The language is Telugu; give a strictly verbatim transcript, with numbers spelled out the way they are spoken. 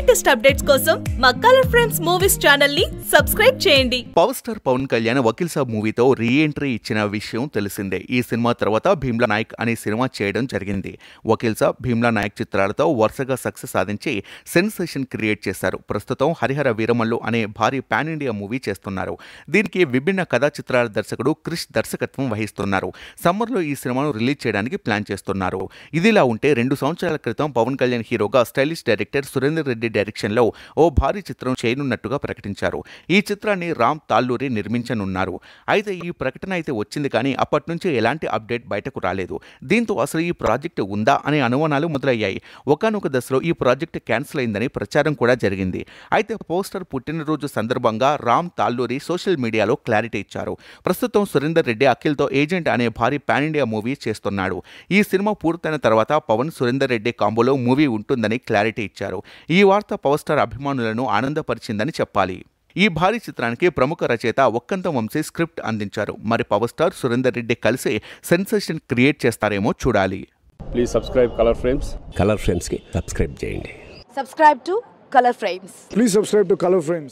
లేటెస్ట్ అప్డేట్స్ కోసం మా కలర్ ఫ్రేమ్స్ మూవీస్ ఛానల్ ని సబ్స్క్రైబ్ చేయండి. పవర్ స్టార్ పవన్ కళ్యాణ్ వకీల్ సాబ్ మూవీతో రీ ఎంట్రీ ఇచ్చిన విషయం తెలిసిందే. ఈ సినిమా తర్వాత భీమ్లా నాయక్ అనే సినిమా చేయడం జరిగింది. వకీల్ సాబ్, భీమ్లా నాయక్ చిత్రాలతో వరుసగా సక్సెస్ సాధించి సెన్సేషన్ క్రియేట్ చేశారు. ప్రస్తుతం హరిహర వీరమల్లు అనే భారీ పాన్ ఇండియా మూవీ చేస్తున్నారు. దీనికి విభిన్న కథా చిత్రాల దర్శకుడు క్రిష్ దర్శకత్వం వహిస్తున్నారు. సమ్మర్లో ఈ సినిమాను రిలీజ్ చేయడానికి ప్లాన్ చేస్తున్నారు. ఇదిలా ఉంటే రెండు సంవత్సరాల క్రితం పవన్ కళ్యాణ్ హీరోగా స్టైలిష్ డైరెక్టర్ సురేందర్ రెడ్డి డైరెక్షన్లో ఓ భారీ చిత్రం చేయనున్నట్టుగా ప్రకటించారు. ఈ చిత్రాన్ని రామ్ తాళ్ళూరి నిర్మించనున్నారు. అయితే ఈ ప్రకటన అయితే వచ్చింది, కానీ అప్పటి నుంచి ఎలాంటి అప్డేట్ బయటకు రాలేదు. దీంతో అసలు ఈ ప్రాజెక్టు ఉందా అనే అనుమానాలు మొదలయ్యాయి. ఒకానొక దశలో ఈ ప్రాజెక్టు క్యాన్సిల్ అయిందని ప్రచారం కూడా జరిగింది. అయితే పోస్టర్ పుట్టినరోజు సందర్భంగా రామ్ తాళ్ళూరి సోషల్ మీడియాలో క్లారిటీ ఇచ్చారు. ప్రస్తుతం సురేందర్ రెడ్డి అఖిల్తో ఏజెంట్ అనే భారీ పాన్ ఇండియా మూవీ చేస్తున్నాడు. ఈ సినిమా పూర్తయిన తర్వాత పవన్ సురేందర్ రెడ్డి కాంబోలో మూవీ ఉంటుందని క్లారిటీ ఇచ్చారు. ఈ వార్త పవర్ స్టార్ అభిమానులను ఆనందపరిచిందని చెప్పాలి. ఈ భారీ చిత్రానికి ప్రముఖ రచయిత వక్కంతం వంశీ స్క్రిప్ట్ అందించారు. మరి పవర్ స్టార్ సురేందర్ రెడ్డి కలిసి సెన్సేషన్ క్రియేట్ చేస్తారేమో చూడాలి. Please subscribe Colour Frames. Colour Frames కి సబ్స్క్రైబ్ చేయండి. Subscribe to Colour Frames. Please subscribe to Colour frames.